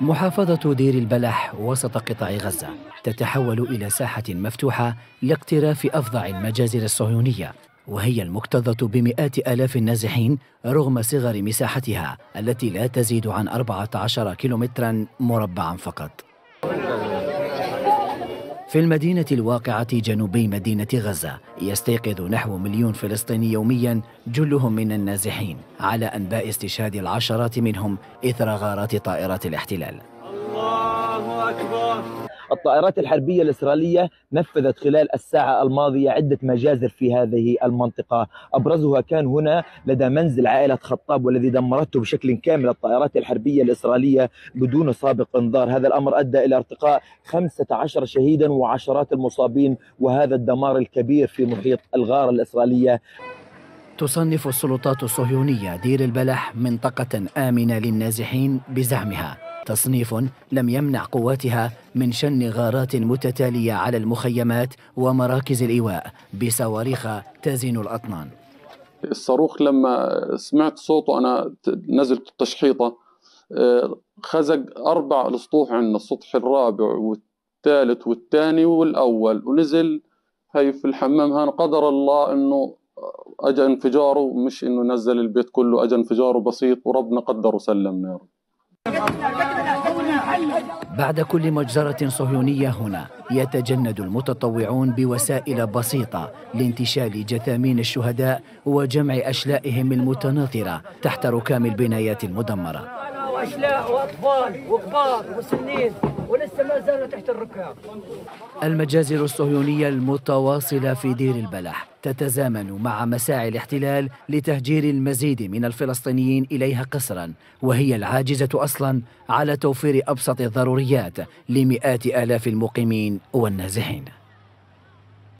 محافظة دير البلح وسط قطاع غزة تتحول إلى ساحة مفتوحة لاقتراف أفظع المجازر الصهيونية، وهي المكتظة بمئات آلاف النازحين رغم صغر مساحتها التي لا تزيد عن 14 كيلومترا مربعا فقط. في المدينة الواقعة جنوبي مدينة غزة يستيقظ نحو 1 مليون فلسطيني يوميا، جلهم من النازحين، على أنباء استشهاد العشرات منهم إثر غارات طائرات الاحتلال. الله أكبر. الطائرات الحربية الإسرائيلية نفذت خلال الساعة الماضية عدة مجازر في هذه المنطقة، أبرزها كان هنا لدى منزل عائلة خطاب والذي دمرته بشكل كامل الطائرات الحربية الإسرائيلية بدون سابق إنذار. هذا الأمر أدى إلى ارتقاء 15 شهيدا وعشرات المصابين، وهذا الدمار الكبير في محيط الغارة الإسرائيلية. تصنف السلطات الصهيونية دير البلح منطقة آمنة للنازحين بزعمها، تصنيف لم يمنع قواتها من شن غارات متتالية على المخيمات ومراكز الإيواء بصواريخ تزن الأطنان. الصاروخ لما سمعت صوته أنا نزلت التشحيطة، خزق 4 السطوح عندنا، السطح الرابع والثالث والثاني والأول، ونزل هي في الحمام هان. قدر الله أنه أجا انفجاره، مش أنه نزل البيت كله، أجا انفجاره بسيط وربنا قدر وسلمنا يا رب. بعد كل مجزرة صهيونية هنا يتجند المتطوعون بوسائل بسيطة لانتشال جثامين الشهداء وجمع أشلائهم المتناثرة تحت ركام البنايات المدمرة. أشلاء وأطفال وكبار وسنين ولسه ما زالوا تحت الركام. المجازر الصهيونية المتواصلة في دير البلح تتزامن مع مساعي الاحتلال لتهجير المزيد من الفلسطينيين إليها قسرا، وهي العاجزة أصلا على توفير أبسط الضروريات لمئات آلاف المقيمين والنازحين.